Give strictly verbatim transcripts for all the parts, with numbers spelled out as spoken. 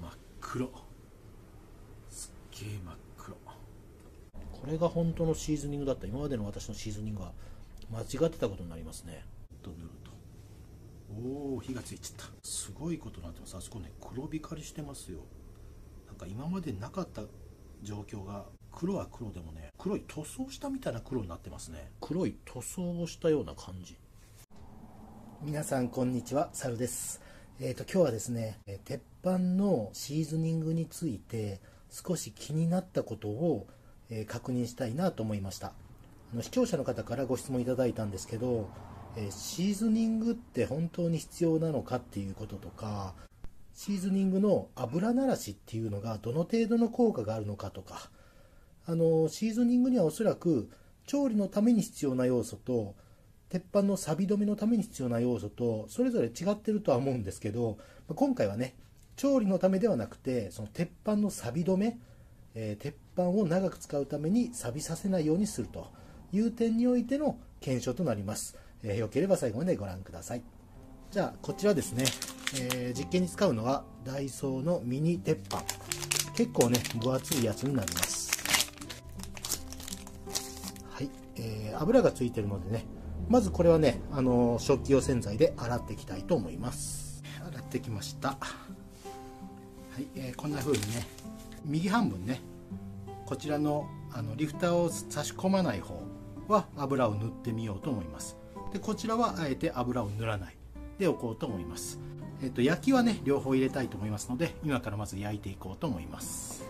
真っ黒、すっげえ真っ黒。これが本当のシーズニングだった。今までの私のシーズニングは間違ってたことになりますね。と塗ると、おお、火がついちゃった。すごいことになってます。あそこね、黒光りしてますよ。なんか今までなかった状況が、黒は黒でもね、黒い塗装したみたいな黒になってますね。黒い塗装をしたような感じ。皆さんこんにちは、サルです。えーと今日はですね、鉄板のシーズニングについて少し気になったことを確認したいなと思いました。あの視聴者の方からご質問いただいたんですけど、シーズニングって本当に必要なのかっていうこととか、シーズニングの油ならしっていうのがどの程度の効果があるのかとか、あのシーズニングにはおそらく調理のために必要な要素と鉄板の錆止めのために必要な要素とそれぞれ違ってるとは思うんですけど、今回はね、調理のためではなくて、その鉄板の錆止め、えー、鉄板を長く使うために錆びさせないようにするという点においての検証となります。えー、よければ最後までご覧ください。じゃあこちらですね、えー、実験に使うのはダイソーのミニ鉄板。結構ね、分厚いやつになります。はい、えー、油がついてるのでね、まずこれはね、あのー、食器用洗剤で洗っていきたいと思います。洗ってきました。はい、えー、こんな風にね、右半分ね、こちらの、あのリフターを差し込まない方は油を塗ってみようと思います。でこちらはあえて油を塗らないでおこうと思います。えーと、焼きはね、両方入れたいと思いますので、今からまず焼いていこうと思います。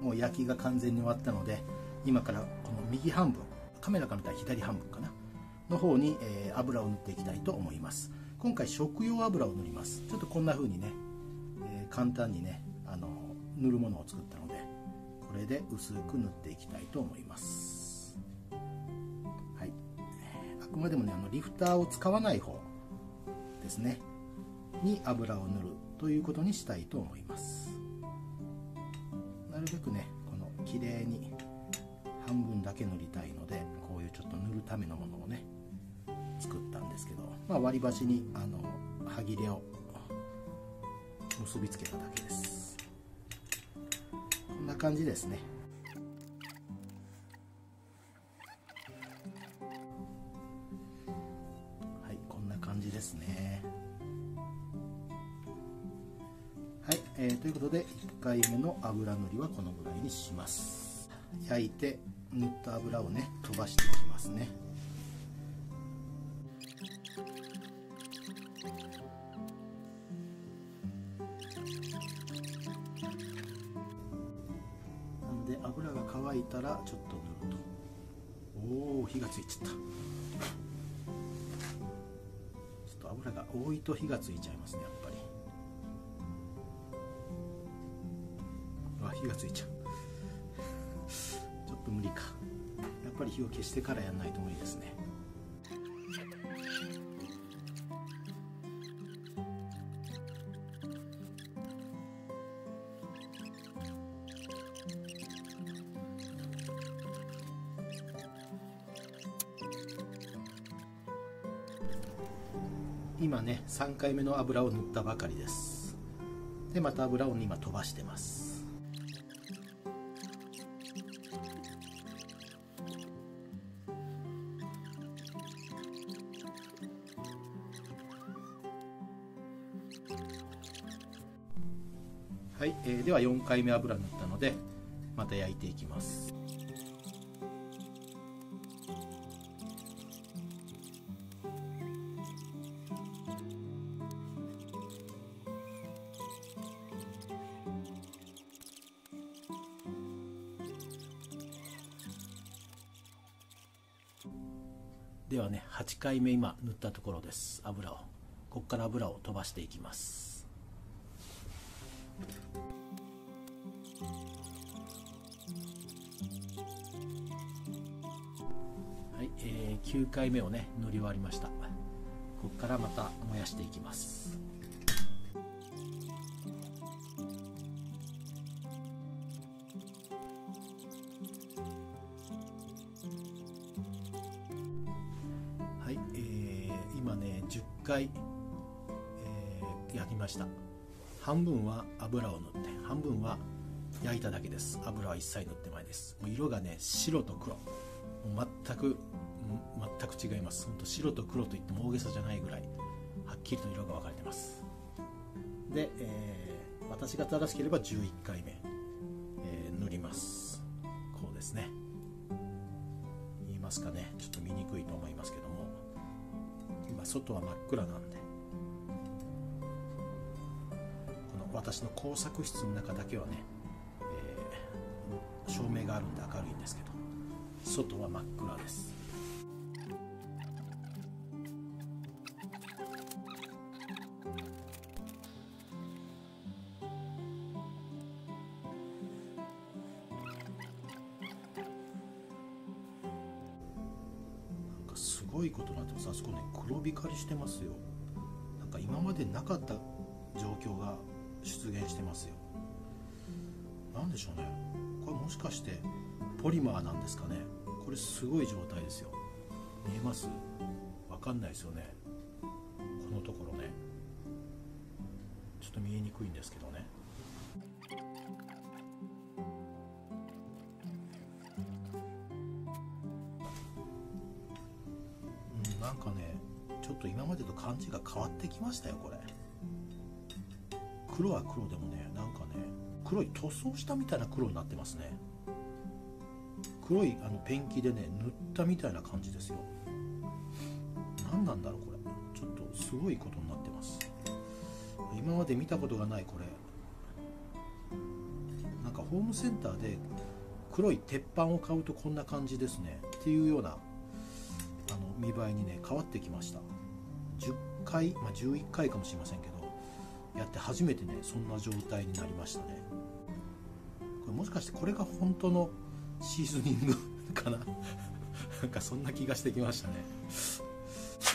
もう焼きが完全に終わったので、今からこの右半分、カメラから見たら左半分かなの方に、えー、油を塗っていきたいと思います。今回食用油を塗ります。ちょっとこんな風にね、えー、簡単にね、あの塗るものを作ったので、これで薄く塗っていきたいと思います。はい、あくまでもね、あのリフターを使わない方ですねに油を塗るということにしたいと思います。なるべくね、この綺麗に半分だけ塗りたいので、こういうちょっと塗るためのものをね作ったんですけど、まあ、割り箸にあの歯切れを結びつけただけです。こんな感じですね。はい、こんな感じですね。はい、えー、ということでいっかいめの油塗りはこのぐらいにします。焼いて塗った油をね、飛ばしていきますね。なんで油が乾いたらちょっと塗ると、おお、火がついちゃった。ちょっと油が多いと火がついちゃいますね、やっぱり。火がついちゃうちょっと無理か、やっぱり火を消してからやらないと無理ですね。今ね、さんかいめの油を塗ったばかりです。でまた油を今飛ばしてます。はい、えー、ではよんかいめ油塗ったので、また焼いていきます。ではね、はちかいめ今塗ったところです。油をここから油を飛ばしていきます。はい、えー、きゅうかいめをね塗り終わりました。ここからまた燃やしていきます。はい、えー、今ねじゅっかい、えー、焼きました。半分は油を塗って半分は焼いただけです。油は一切塗ってないです。もう色がね白と黒、もう全く全く違います。ほんと白と黒といっても大げさじゃないぐらいはっきりと色が分かれてます。で、えー、私が正しければじゅういっかいめ、えー、塗ります。こうですね、見えますかね、ちょっと見にくいと思いますけども、今外は真っ暗なんでこの私の工作室の中だけはね、えー、照明があるんで明るいんですけど外は真っ暗です。なんかすごいことになってます。あそこね黒光りしてますよ。なんか今までなかった状況が出現してますよ。なんでしょうね、これもしかしてポリマーなんですかね。これすごい状態ですよ。見えます？わかんないですよね。このところねちょっと見えにくいんですけどね。うん、なんかねちょっと今までと感じが変わってきましたよ。これ黒は黒でもね、なんかね黒い塗装したみたいな黒になってますね。黒いあのペンキでね塗ったみたいな感じですよ。何なんだろうこれ、ちょっとすごいことになってます。今まで見たことがない。これなんかホームセンターで黒い鉄板を買うとこんな感じですねっていうようなあの見栄えにね変わってきました。じゅっかい、まあ、じゅういっかいかもしれませんけどやって初めてねそんな状態になりましたね。これもしかしてこれが本当のシーズニングかななんかそんな気がしてきましたね。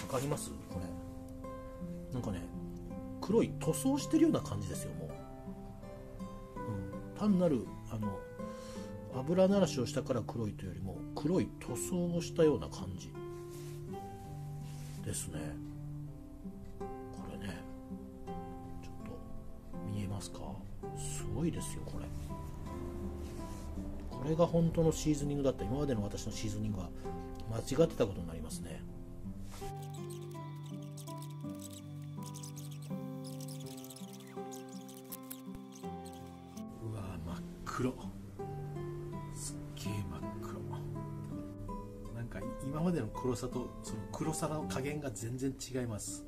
わかりますこれ。なんかね黒い塗装してるような感じですよもう、うん、単なるあの油ならしをしたから黒いというよりも黒い塗装をしたような感じですね。これねちょっと見えますか、すごいですよこれ。これが本当のシーズニングだったら今までの私のシーズニングは間違ってたことになりますね。うわー真っ黒、すっげえ真っ黒。なんか今までの黒さとその黒さの加減が全然違います。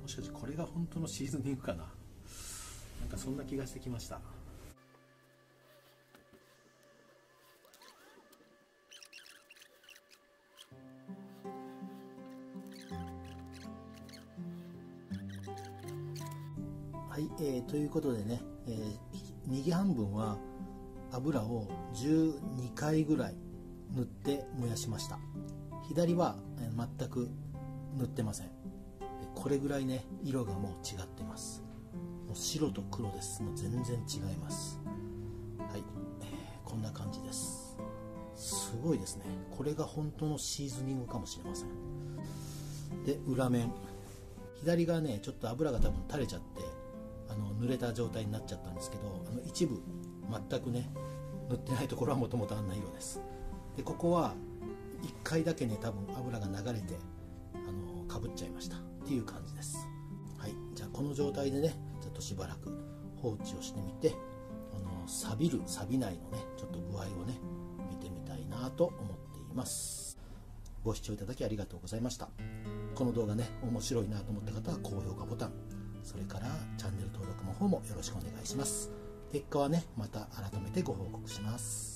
もしかしてこれが本当のシーズニングかな、なんかそんな気がしてきました。はい、えー、ということでね、えー、右半分は油をじゅうにかいぐらい塗って燃やしました。左は全く塗ってません。これぐらいね色がもう違ってます。もう白と黒です。もう全然違います。はい、えー、こんな感じです。すごいですね。これが本当のシーズニングかもしれません。で裏面左がねちょっと油が多分垂れちゃってあの濡れた状態になっちゃったんですけど、あの一部全くね塗ってないところはもともとあんな色です。でここはいっかいだけね多分油が流れてあのかぶっちゃいましたっていう感じです。はい、じゃあこの状態でねちょっとしばらく放置をしてみて、あの錆びる錆びないのねちょっと具合をね見てみたいなと思っています。ご視聴いただきありがとうございました。この動画ね面白いなと思った方は高評価ボタン、それからチャンネル登録の方もよろしくお願いします。結果はねまた改めてご報告します。